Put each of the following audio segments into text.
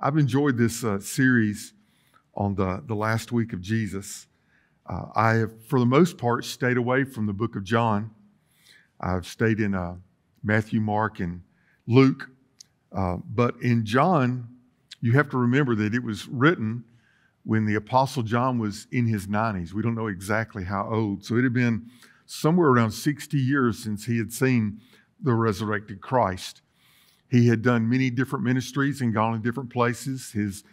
I've enjoyed this series on the last week of Jesus. I have, for the most part, stayed away from the book of John. I've stayed in Matthew, Mark, and Luke. But in John, you have to remember that it was written when the Apostle John was in his 90s. We don't know exactly how old. So it had been somewhere around 60 years since he had seen the resurrected Christ. He had done many different ministries and gone to different places. His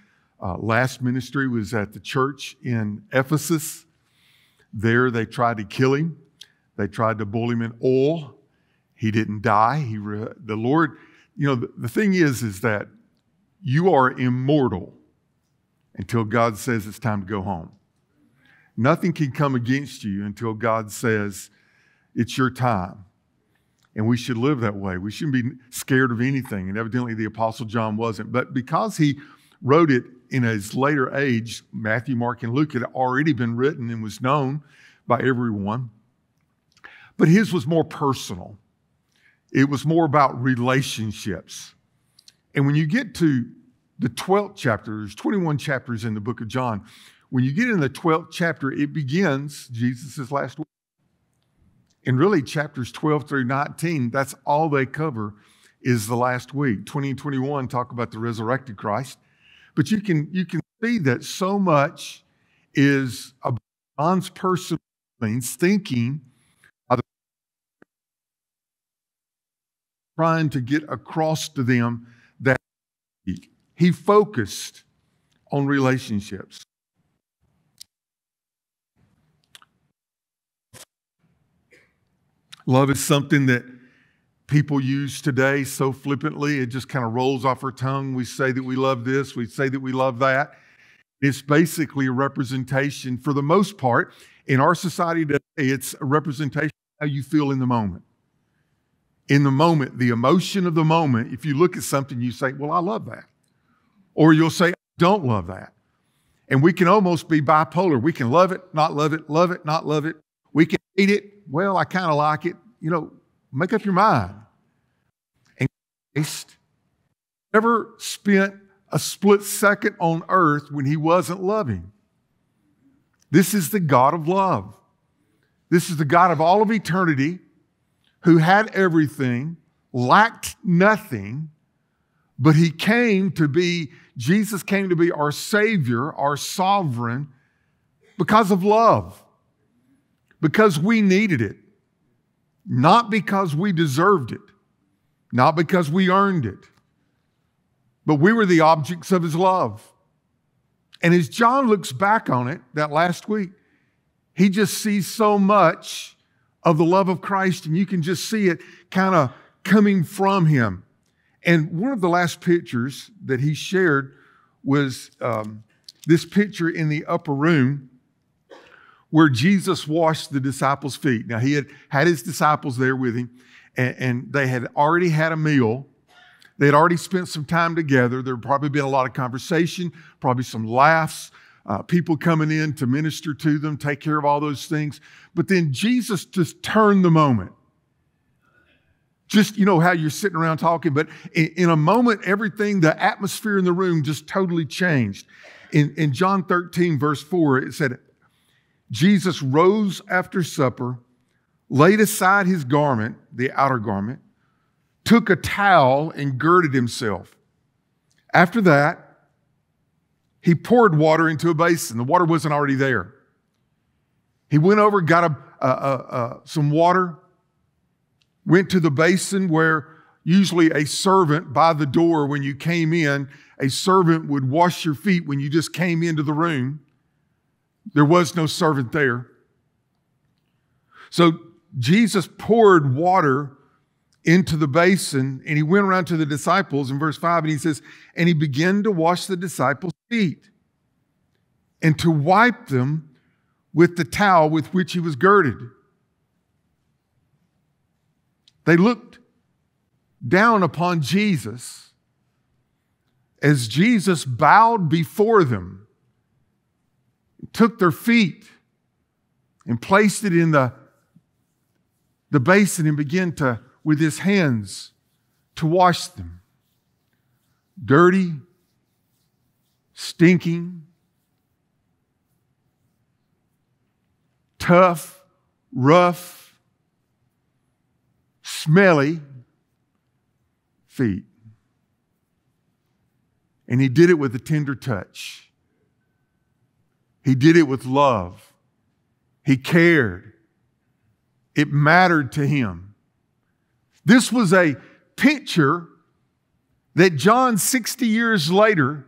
last ministry was at the church in Ephesus. There they tried to kill him. They tried to boil him in oil. He didn't die. The Lord, you know, the thing is that you are immortal until God says it's time to go home. Nothing can come against you until God says it's your time. And we should live that way. We shouldn't be scared of anything. And evidently the Apostle John wasn't. But because he wrote it in his later age, Matthew, Mark, and Luke had already been written and was known by everyone. But his was more personal. It was more about relationships. And when you get to the 12th chapter, there's 21 chapters in the book of John. When you get in the 12th chapter, it begins Jesus' last week. And really, chapters 12 through 19, that's all they cover is the last week. 20 and 21 talk about the resurrected Christ. But you can see that so much is about John's personal things, thinking, trying to get across to them that he focused on relationships. Love is something that people use today so flippantly. It just kind of rolls off our tongue. We say that we love this. We say that we love that. It's basically a representation, for the most part, in our society today, it's a representation of how you feel in the moment. In the moment, the emotion of the moment, if you look at something, you say, well, I love that. Or you'll say, I don't love that. And we can almost be bipolar. We can love it, not love it, love it, not love it. We can hate it. Well, I kind of like it. You know, make up your mind. And Christ never spent a split second on earth when he wasn't loving. This is the God of love. This is the God of all of eternity, who had everything, lacked nothing, but he came to be, Jesus came to be our Savior, our sovereign, because of love. Because we needed it, not because we deserved it, not because we earned it, but we were the objects of his love. And as John looks back on it, that last week, he just sees so much of the love of Christ, and you can just see it kind of coming from him. And one of the last pictures that he shared was this picture in the upper room, where Jesus washed the disciples' feet. Now, he had had his disciples there with him, and they had already had a meal. They had already spent some time together. There had probably been a lot of conversation, probably some laughs, people coming in to minister to them, take care of all those things. But then Jesus just turned the moment. Just, you know, how you're sitting around talking, but in a moment, everything, the atmosphere in the room just totally changed. In John 13, verse 4, it said, Jesus rose after supper, laid aside his garment, the outer garment, took a towel and girded himself. After that, he poured water into a basin. The water wasn't already there. He went over, got some water, went to the basin where usually a servant by the door when you came in, a servant would wash your feet when you just came into the room. There was no servant there. So Jesus poured water into the basin, and he went around to the disciples in verse 5, and he says, and he began to wash the disciples' feet and to wipe them with the towel with which he was girded. They looked down upon Jesus as Jesus bowed before them, took their feet and placed it in the basin and began to, with his hands, to wash them. Dirty, stinking, tough, rough, smelly feet. And he did it with a tender touch. He did it with love. He cared. It mattered to him. This was a picture that John, 60 years later,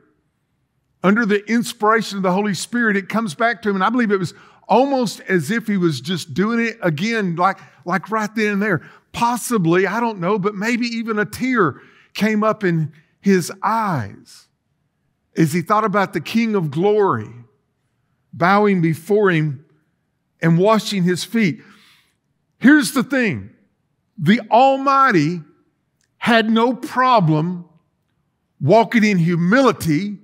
under the inspiration of the Holy Spirit, it comes back to him. And I believe it was almost as if he was just doing it again, like right then and there. Possibly, I don't know, but maybe even a tear came up in his eyes as he thought about the King of Glory bowing before him and washing his feet. Here's the thing. The Almighty had no problem walking in humility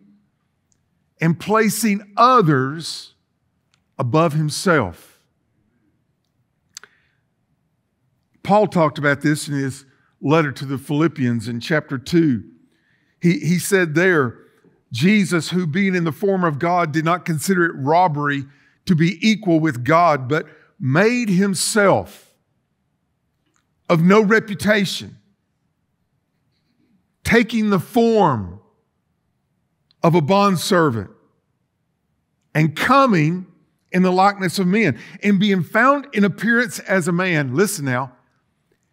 and placing others above himself. Paul talked about this in his letter to the Philippians in chapter 2. He said there, Jesus, who being in the form of God, did not consider it robbery to be equal with God, but made himself of no reputation, taking the form of a bondservant and coming in the likeness of men and being found in appearance as a man. Listen now,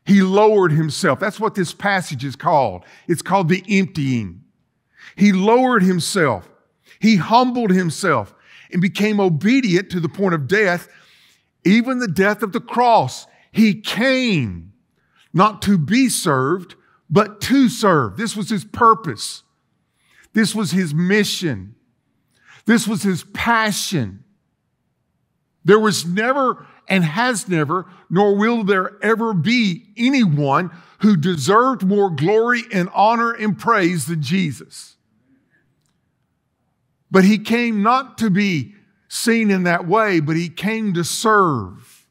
he lowered himself. That's what this passage is called. It's called the emptying. He lowered himself. He humbled himself and became obedient to the point of death, even the death of the cross. He came not to be served, but to serve. This was his purpose. This was his mission. This was his passion. There was never and has never, nor will there ever be anyone who deserved more glory and honor and praise than Jesus. But he came not to be seen in that way, but he came to serve.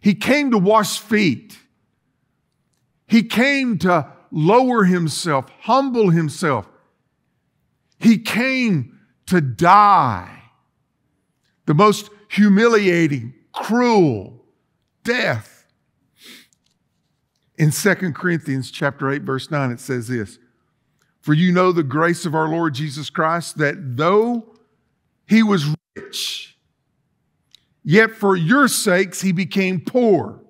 He came to wash feet. He came to lower himself, humble himself. He came to die the most humiliating, cruel death. In 2 Corinthians chapter 8, verse 9, it says this, "For you know the grace of our Lord Jesus Christ, that though he was rich, yet for your sakes he became poor,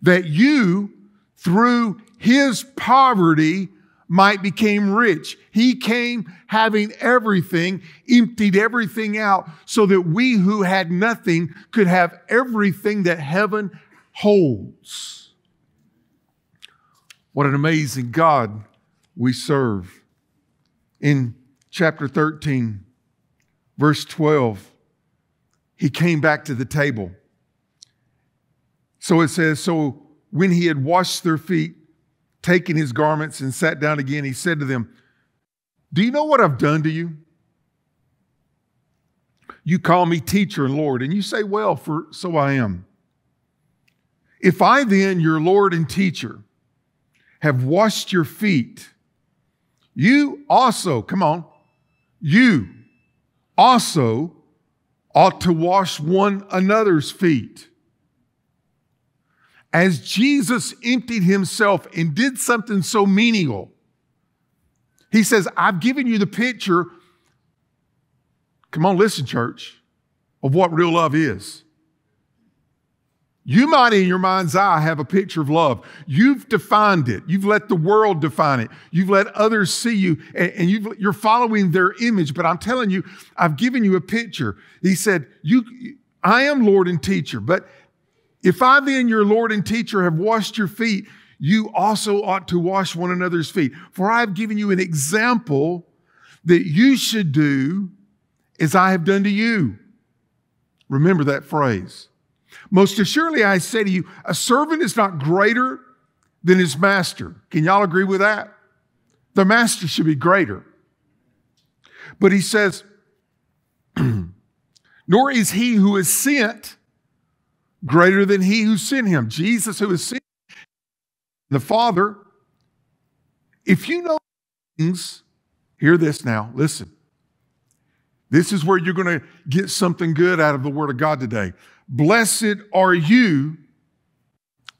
that you through his poverty might became rich." He came having everything, emptied everything out so that we who had nothing could have everything that heaven holds. What an amazing God we serve. In chapter 13, verse 12, he came back to the table. So it says, so when he had washed their feet, taking his garments and sat down again, he said to them, "Do you know what I've done to you? You call me teacher and Lord, and you say, well, for so I am. If I then, your Lord and teacher, have washed your feet, you also, come on, you also ought to wash one another's feet." As Jesus emptied himself and did something so menial, he says, "I've given you the picture," come on, listen, church, "of what real love is." You might in your mind's eye have a picture of love. You've defined it. You've let the world define it. You've let others see you, and you're following their image. But I'm telling you, I've given you a picture. He said, I am Lord and teacher, but if I then, your Lord and teacher, have washed your feet, you also ought to wash one another's feet. For I have given you an example that you should do as I have done to you. Remember that phrase. Most assuredly, I say to you, a servant is not greater than his master. Can y'all agree with that? The master should be greater. But he says, nor is he who is sent greater than he who sent him. Jesus, who is sent the Father, if you know things, hear this now, listen. This is where you're going to get something good out of the Word of God today. Blessed are you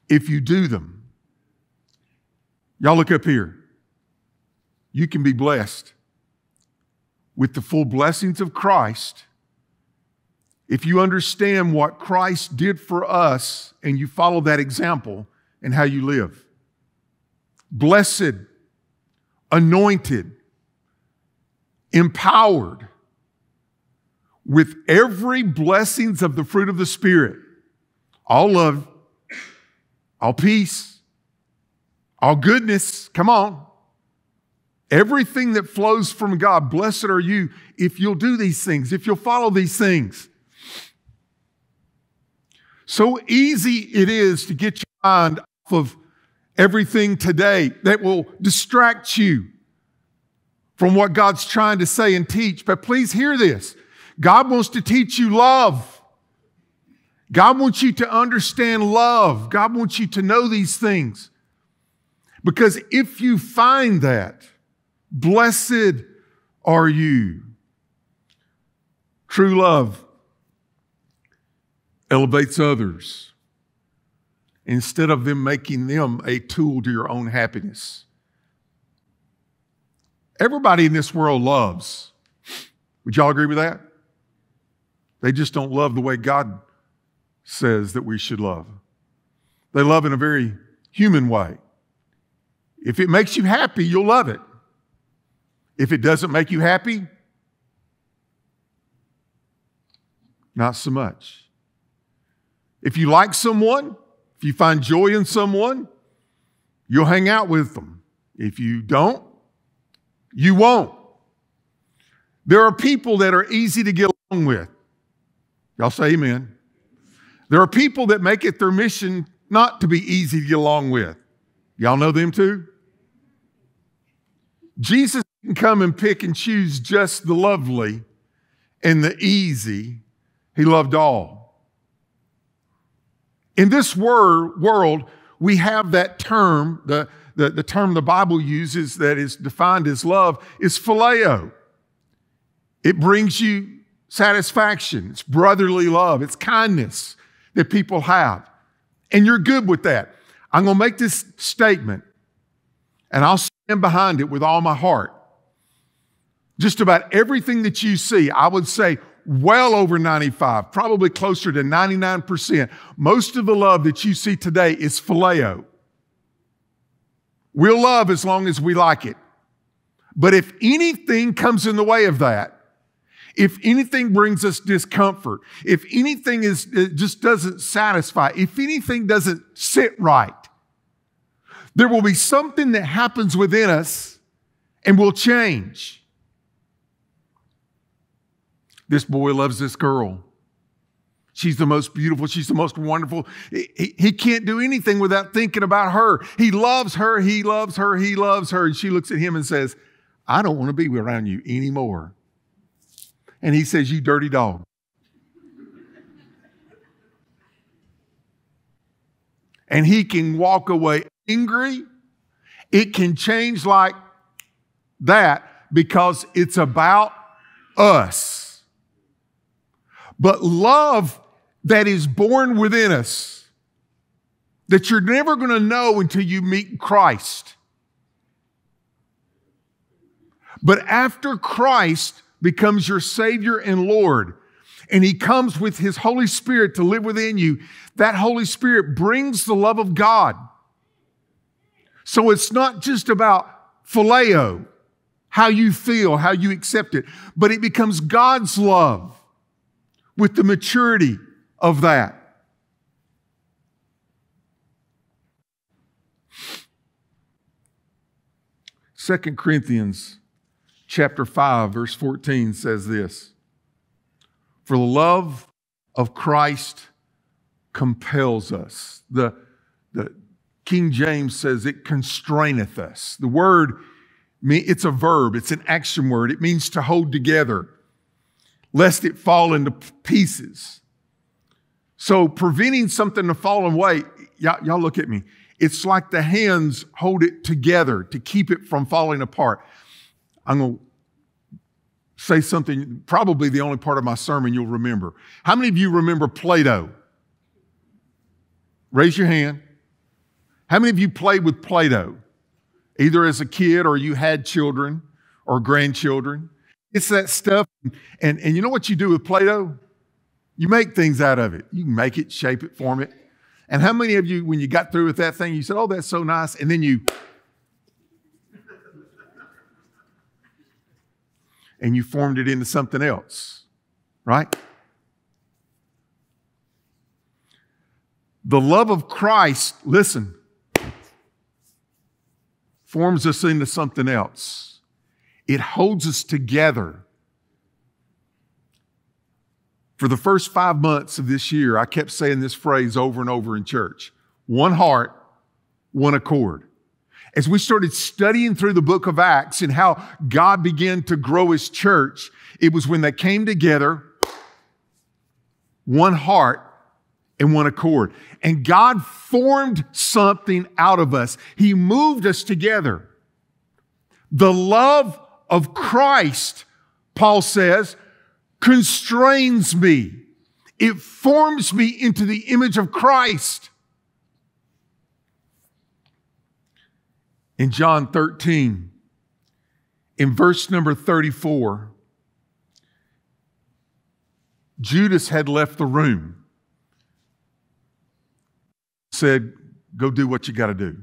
if you do them. Y'all look up here. You can be blessed with the full blessings of Christ if you understand what Christ did for us and you follow that example and how you live. Blessed, anointed, empowered with every blessings of the fruit of the Spirit, all love, all peace, all goodness, come on. Everything that flows from God, blessed are you if you'll do these things, if you'll follow these things. So easy it is to get your mind off of everything today that will distract you from what God's trying to say and teach. But please hear this. God wants to teach you love. God wants you to understand love. God wants you to know these things. Because if you find that, blessed are you. True love elevates others instead of them making them a tool to your own happiness. Everybody in this world loves. Would y'all agree with that? They just don't love the way God says that we should love. They love in a very human way. If it makes you happy, you'll love it. If it doesn't make you happy, not so much. If you like someone, if you find joy in someone, you'll hang out with them. If you don't, you won't. There are people that are easy to get along with. Y'all say amen. There are people that make it their mission not to be easy to get along with. Y'all know them too? Jesus can come and pick and choose just the lovely and the easy. He loved all. In this world, we have that term, the term the Bible uses that is defined as love is phileo. It brings you satisfaction. It's brotherly love. It's kindness that people have. And you're good with that. I'm going to make this statement, and I'll stand behind it with all my heart. Just about everything that you see, I would say, well over 95, probably closer to 99%. Most of the love that you see today is phileo. We'll love as long as we like it. But if anything comes in the way of that, if anything brings us discomfort, if anything just doesn't satisfy, if anything doesn't sit right, there will be something that happens within us and will change. This boy loves this girl. She's the most beautiful. She's the most wonderful. He can't do anything without thinking about her. He loves her. He loves her. He loves her. And she looks at him and says, I don't want to be around you anymore. And he says, you dirty dog. And he can walk away angry. It can change like that because it's about us. But love that is born within us, that you're never going to know until you meet Christ. But after Christ becomes your Savior and Lord, and He comes with His Holy Spirit to live within you, that Holy Spirit brings the love of God. So it's not just about phileo, how you feel, how you accept it, but it becomes God's love. With the maturity of that. Second Corinthians chapter 5, verse 14 says this, for the love of Christ compels us. The King James says it constraineth us. The word, it's a verb, it's an action word. It means to hold together, lest it fall into pieces. So preventing something to fall away, y'all look at me. It's like the hands hold it together to keep it from falling apart. I'm going to say something, probably the only part of my sermon you'll remember. How many of you remember Play-Doh? Raise your hand. How many of you played with Play-Doh, either as a kid or you had children or grandchildren? It's that stuff. And you know what you do with Play-Doh? You make things out of it. You make it, shape it, form it. And how many of you, when you got through with that thing, you said, oh, that's so nice, and then you... and you formed it into something else, right? The love of Christ, listen, forms us into something else. It holds us together. For the first 5 months of this year, I kept saying this phrase over and over in church: one heart, one accord. As we started studying through the book of Acts and how God began to grow his church, it was when they came together, one heart and one accord. And God formed something out of us. He moved us together. The love of Christ, Paul says, constrains me. It forms me into the image of Christ. In John 13, in verse number 34, Judas had left the room. Said, go do what you got to do.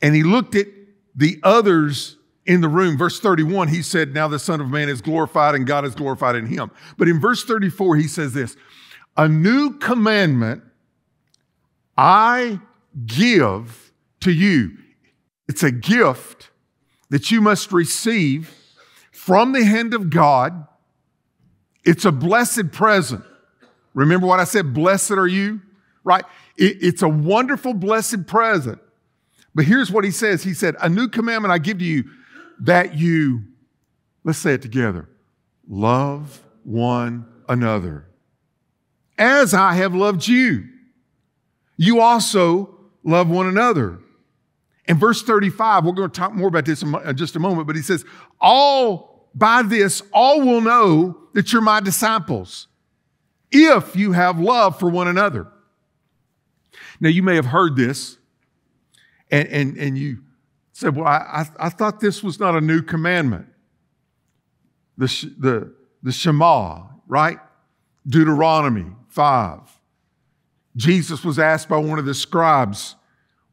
And he looked at the others in the room. Verse 31, he said, now the Son of Man is glorified and God is glorified in him. But in verse 34, he says this: a new commandment I give to you. It's a gift that you must receive from the hand of God. It's a blessed present. Remember what I said, blessed are you, right? It's a wonderful, blessed present. But here's what he says. He said, a new commandment I give to you, that you, let's say it together, love one another. As I have loved you, you also love one another. In verse 35, we're going to talk more about this in just a moment, but he says, by this all will know that you're my disciples, if you have love for one another. Now, you may have heard this, and you said, well, I thought this was not a new commandment. The Shema, right? Deuteronomy 5. Jesus was asked by one of the scribes,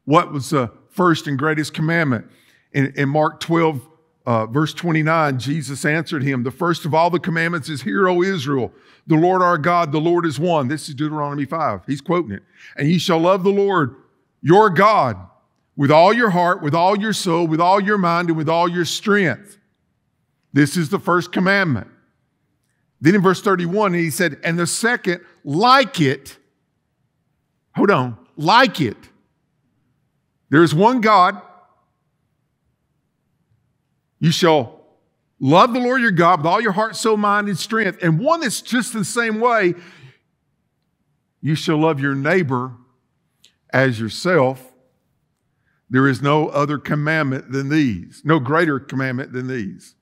what was the first and greatest commandment? In Mark 12, verse 29, Jesus answered him, the first of all the commandments is, hear, O Israel, the Lord our God, the Lord is one. This is Deuteronomy 5. He's quoting it. And ye shall love the Lord, your God, with all your heart, with all your soul, with all your mind, and with all your strength. This is the first commandment. Then in verse 31, he said, and the second, like it. Hold on, like it. There is one God. You shall love the Lord your God with all your heart, soul, mind, and strength. And one that's just the same way, you shall love your neighbor as yourself. There is no other commandment than these, no greater commandment than these.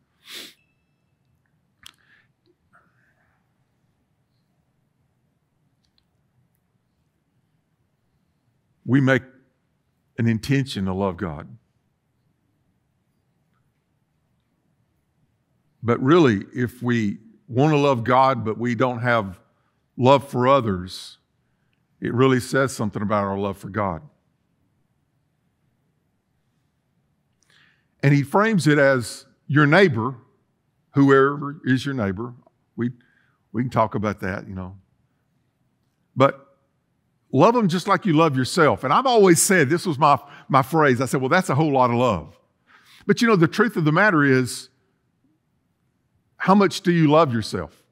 We make an intention to love God. But really, if we want to love God, but we don't have love for others, it really says something about our love for God. And he frames it as your neighbor, whoever is your neighbor. We can talk about that, you know. But love them just like you love yourself. And I've always said, this was my phrase. I said, well, that's a whole lot of love. But you know, the truth of the matter is, how much do you love yourself?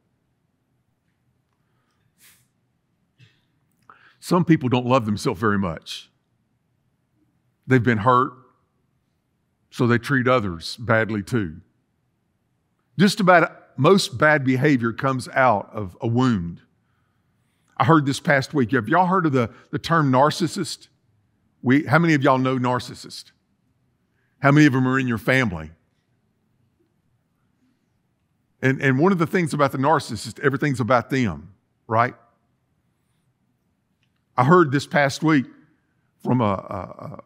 Some people don't love themselves very much. They've been hurt, so they treat others badly too. Just about most bad behavior comes out of a wound. I heard this past week. Have y'all heard of the term narcissist? How many of y'all know narcissist? How many of them are in your family? And one of the things about the narcissist, everything's about them, right? I heard this past week from a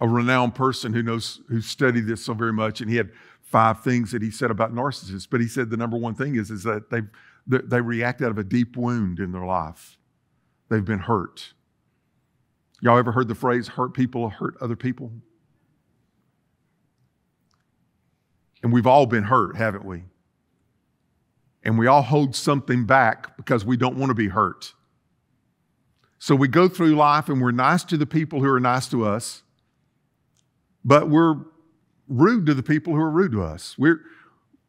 renowned person who studied this so very much, and he had 5 things that he said about narcissists. But he said the number one thing is that they react out of a deep wound in their life. They've been hurt. Y'all ever heard the phrase, hurt people hurt other people? And we've all been hurt, haven't we? And we all hold something back because we don't want to be hurt. So we go through life and we're nice to the people who are nice to us, but we're rude to the people who are rude to us.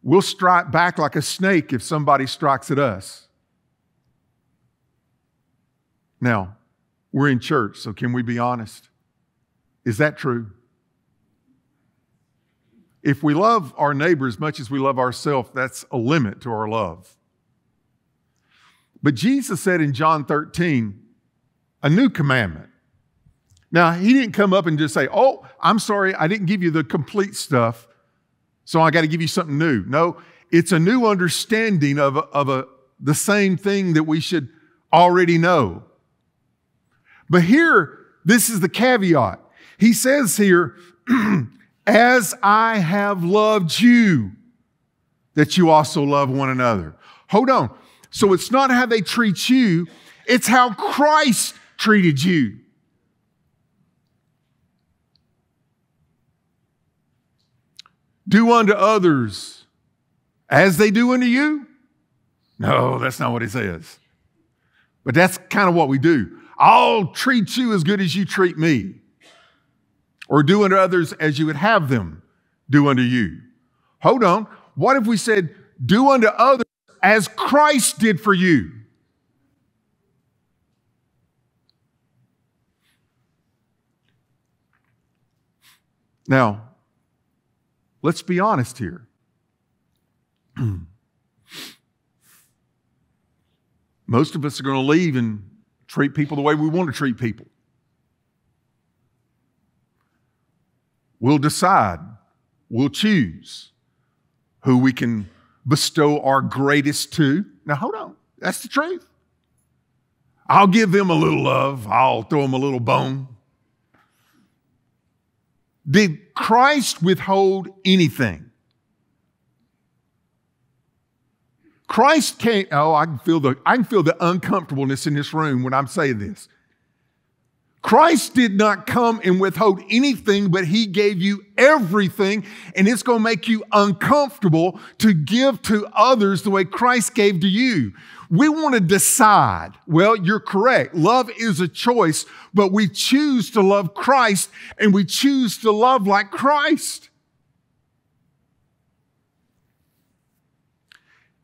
We'll strike back like a snake if somebody strikes at us. Now, we're in church, so can we be honest? Is that true? If we love our neighbor as much as we love ourselves, that's a limit to our love. But Jesus said in John 13, a new commandment. Now, he didn't come up and just say, oh, I'm sorry, I didn't give you the complete stuff, so I got to give you something new. No, it's a new understanding of the same thing that we should already know. But here, this is the caveat. He says here, as I have loved you, that you also love one another. Hold on. So it's not how they treat you, it's how Christ treated you. Do unto others as they do unto you? No, that's not what he says. But that's kind of what we do. I'll treat you as good as you treat me. Or do unto others as you would have them do unto you. Hold on. What if we said, do unto others as Christ did for you? Now, let's be honest here. Most of us are going to leave and treat people the way we want to treat people. We'll decide, we'll choose who we can bestow our greatest to. Now, hold on. That's the truth. I'll give them a little love. I'll throw them a little bone. Did Christ withhold anything? Christ can't, I can feel the uncomfortableness in this room when I'm saying this. Christ did not come and withhold anything, but he gave you everything, and it's going to make you uncomfortable to give to others the way Christ gave to you. We want to decide. Well, you're correct. Love is a choice, but we choose to love Christ, and we choose to love like Christ.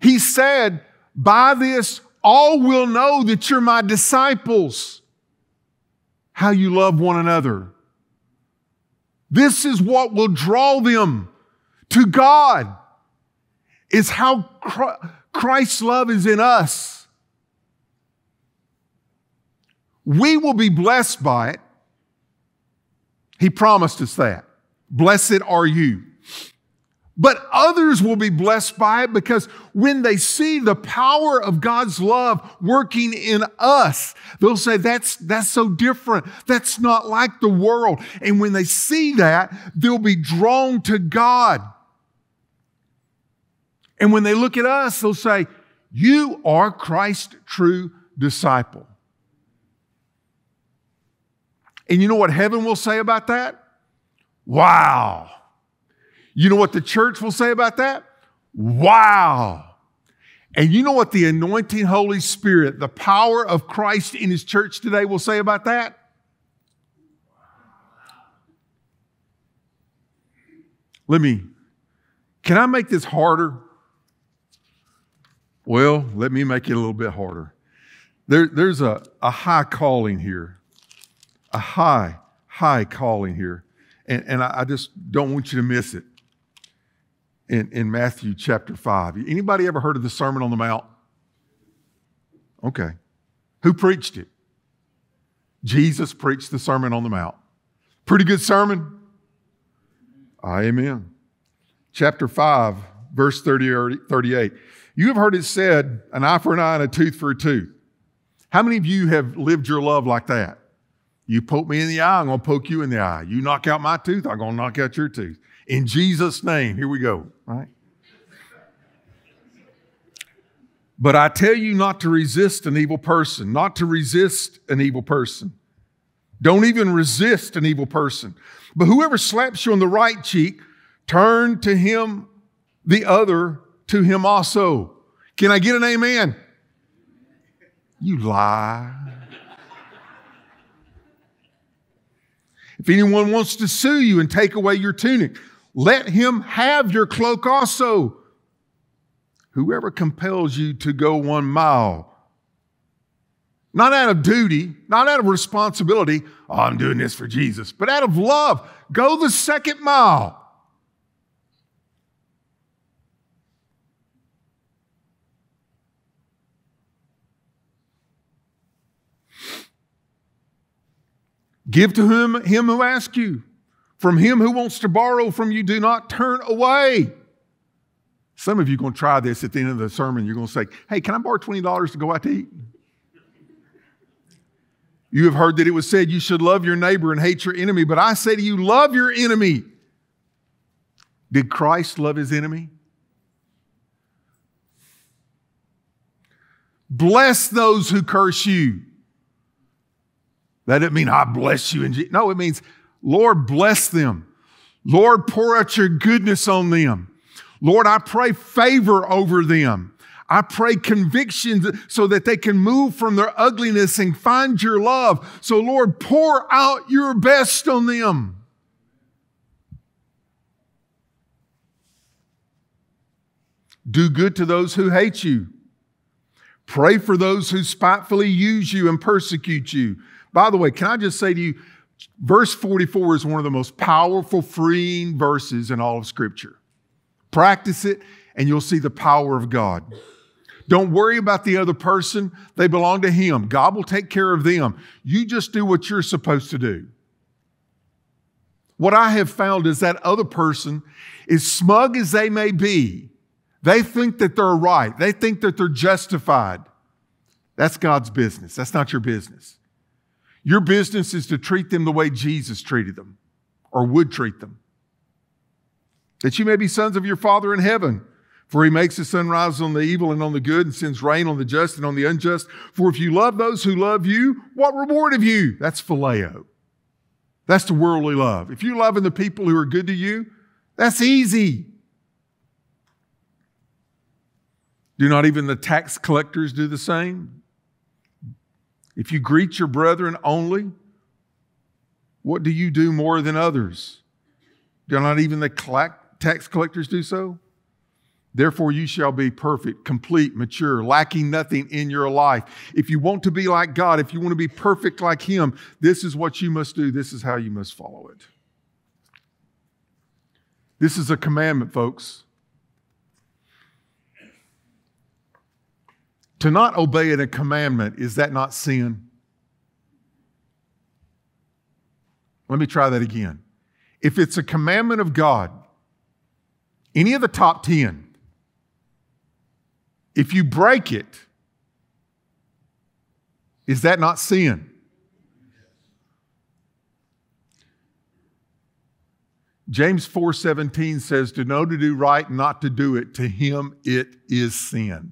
He said, by this, all will know that you're my disciples. How you love one another. This is what will draw them to God, is how Christ's love is in us. We will be blessed by it. He promised us that. Blessed are you. But others will be blessed by it because when they see the power of God's love working in us, they'll say, that's so different. That's not like the world. And when they see that, they'll be drawn to God. And when they look at us, they'll say, you are Christ's true disciple. And you know what heaven will say about that? Wow. You know what the church will say about that? Wow. And you know what the anointing Holy Spirit, the power of Christ in his church today will say about that? Can I make this harder? Well, let me make it a little bit harder. There's a high calling here. A high calling here. And I just don't want you to miss it. In Matthew chapter 5. Anybody ever heard of the Sermon on the Mount? Okay. Who preached it? Jesus preached the Sermon on the Mount. Pretty good sermon. Amen. Chapter 5, verse 38. You have heard it said, an eye for an eye and a tooth for a tooth. How many of you have lived your love like that? You poke me in the eye, I'm going to poke you in the eye. You knock out my tooth, I'm going to knock out your tooth. In Jesus' name, here we go, right? But I tell you not to resist an evil person, not to resist an evil person. Don't even resist an evil person. But whoever slaps you on the right cheek, turn to him the other, to him also. Can I get an amen? You lie. If anyone wants to sue you and take away your tunic, let him have your cloak also. Whoever compels you to go 1 mile, not out of duty, not out of responsibility, oh, I'm doing this for Jesus, but out of love, go the 2nd mile. Give to him who asks you. From him who wants to borrow from you, do not turn away. Some of you are going to try this at the end of the sermon. You're going to say, hey, can I borrow $20 to go out to eat? You have heard that it was said you should love your neighbor and hate your enemy, but I say to you, love your enemy. Did Christ love his enemy? Bless those who curse you. That didn't mean I bless you. No, it means, Lord, bless them. Lord, pour out your goodness on them. Lord, I pray favor over them. I pray convictions so that they can move from their ugliness and find your love. So Lord, pour out your best on them. Do good to those who hate you. Pray for those who spitefully use you and persecute you. By the way, can I just say to you, verse 44 is one of the most powerful, freeing verses in all of Scripture. Practice it, and you'll see the power of God. Don't worry about the other person. They belong to Him. God will take care of them. You just do what you're supposed to do. What I have found is that other person, as smug as they may be, they think that they're right. They think that they're justified. That's God's business. That's not your business. Your business is to treat them the way Jesus treated them or would treat them. That you may be sons of your Father in heaven. For He makes the sun rise on the evil and on the good and sends rain on the just and on the unjust. For if you love those who love you, what reward have you? That's phileo. That's the worldly love. If you're loving the people who are good to you, that's easy. Do not even the tax collectors do the same? If you greet your brethren only, what do you do more than others? Do not even the tax collectors do so? Therefore you shall be perfect, complete, mature, lacking nothing in your life. If you want to be like God, if you want to be perfect like Him, this is what you must do. This is how you must follow it. This is a commandment, folks. To not obey a commandment, is that not sin? Let me try that again. If it's a commandment of God, any of the top 10, if you break it, is that not sin? James 4:17 says, to know to do right, not to do it, to him it is sin.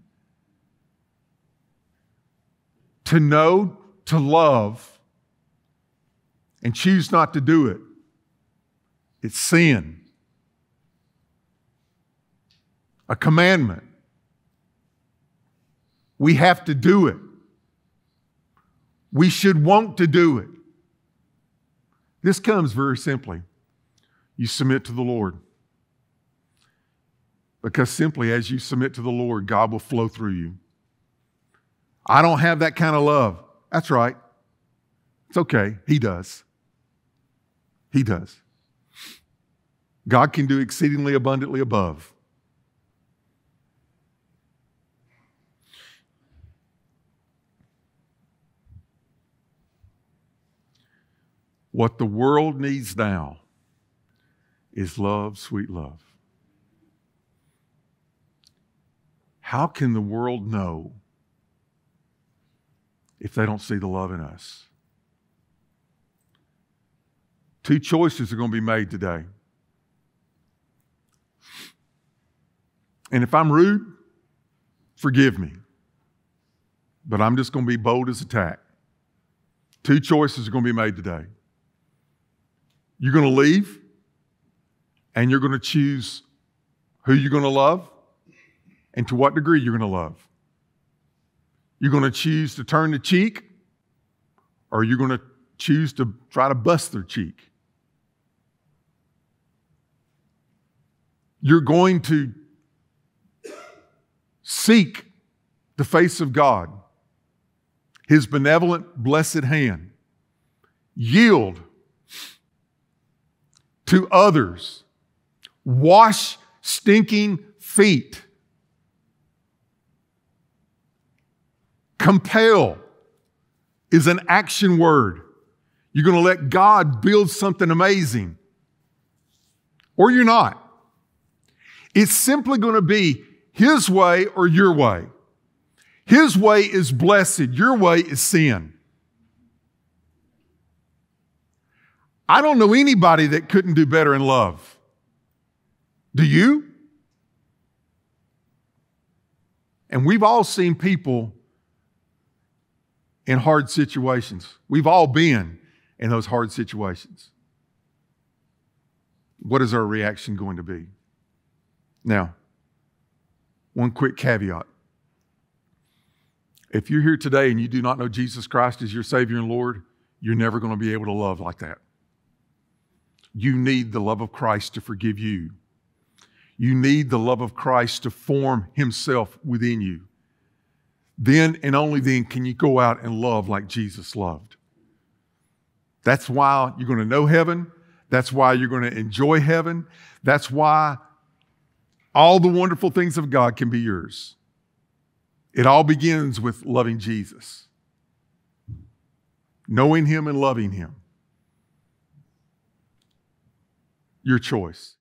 To know, to love, and choose not to do it, it's sin. A commandment. We have to do it. We should want to do it. This comes very simply. You submit to the Lord. Because simply as you submit to the Lord, God will flow through you. I don't have that kind of love. That's right. It's okay. He does. He does. God can do exceedingly abundantly above. What the world needs now is love, sweet love. How can the world know if they don't see the love in us? Two choices are going to be made today. And if I'm rude, forgive me. But I'm just going to be bold as a tack. Two choices are going to be made today. You're going to leave, and you're going to choose who you're going to love and to what degree you're going to love. You're going to choose to turn the cheek, or you're going to choose to try to bust their cheek. You're going to seek the face of God, His benevolent, blessed hand. Yield to others. Wash stinking feet. Compel is an action word. You're going to let God build something amazing, or you're not. It's simply going to be His way or your way. His way is blessed. Your way is sin. I don't know anybody that couldn't do better in love. Do you? And we've all seen people in hard situations. We've all been in those hard situations. What is our reaction going to be? Now, one quick caveat. If you're here today and you do not know Jesus Christ as your Savior and Lord, you're never going to be able to love like that. You need the love of Christ to forgive you. You need the love of Christ to form Himself within you. Then and only then can you go out and love like Jesus loved. That's why you're going to know heaven. That's why you're going to enjoy heaven. That's why all the wonderful things of God can be yours. It all begins with loving Jesus, knowing Him and loving Him. Your choice.